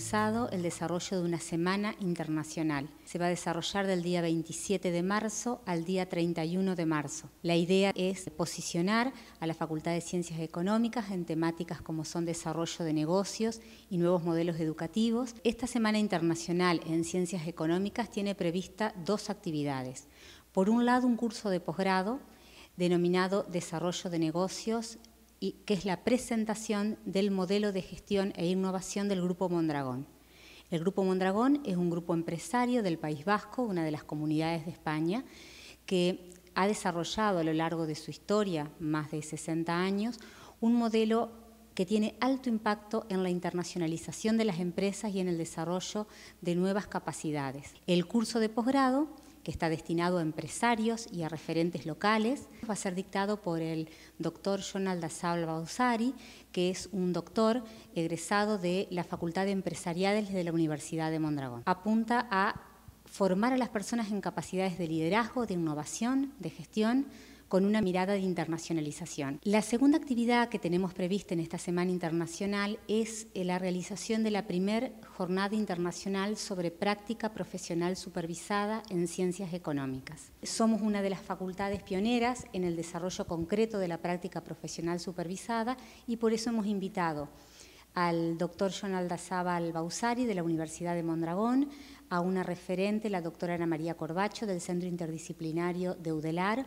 impulsado el desarrollo de una semana internacional. Se va a desarrollar del día 27 de marzo al día 31 de marzo. La idea es posicionar a la Facultad de Ciencias Económicas en temáticas como son desarrollo de negocios y nuevos modelos educativos. Esta Semana Internacional en Ciencias Económicas tiene prevista dos actividades. Por un lado, un curso de posgrado denominado Desarrollo de Negocios, y que es la presentación del modelo de gestión e innovación del Grupo Mondragón. El Grupo Mondragón es un grupo empresario del País Vasco, una de las comunidades de España, que ha desarrollado a lo largo de su historia, más de 60 años, un modelo que tiene alto impacto en la internacionalización de las empresas y en el desarrollo de nuevas capacidades. El curso de posgrado, que está destinado a empresarios y a referentes locales, va a ser dictado por el doctor Jon Aldazabal Basauri, que es un doctor egresado de la Facultad de Empresariales de la Universidad de Mondragón. Apunta a formar a las personas en capacidades de liderazgo, de innovación, de gestión, con una mirada de internacionalización. La segunda actividad que tenemos prevista en esta Semana Internacional es la realización de la primera Jornada Internacional sobre Práctica Profesional Supervisada en Ciencias Económicas. Somos una de las facultades pioneras en el desarrollo concreto de la práctica profesional supervisada y por eso hemos invitado al doctor Jon Aldazabal Basauri de la Universidad de Mondragón, a una referente, la doctora Ana María Corbacho del Centro Interdisciplinario de UDELAR,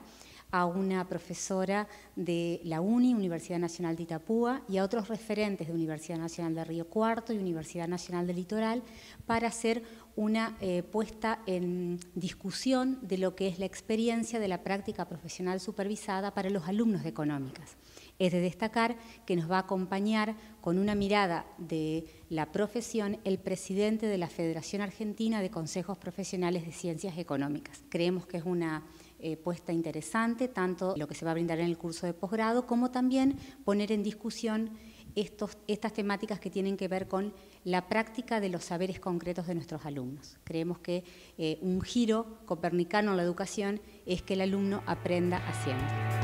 a una profesora de la UNI, Universidad Nacional de Itapúa, y a otros referentes de Universidad Nacional de Río Cuarto y Universidad Nacional del Litoral para hacer una puesta en discusión de lo que es la experiencia de la práctica profesional supervisada para los alumnos de Económicas. Es de destacar que nos va a acompañar con una mirada de la profesión el presidente de la Federación Argentina de Consejos Profesionales de Ciencias Económicas. Creemos que es una puesta interesante, tanto lo que se va a brindar en el curso de posgrado, como también poner en discusión estas temáticas que tienen que ver con la práctica de los saberes concretos de nuestros alumnos. Creemos que un giro copernicano en la educación es que el alumno aprenda haciendo.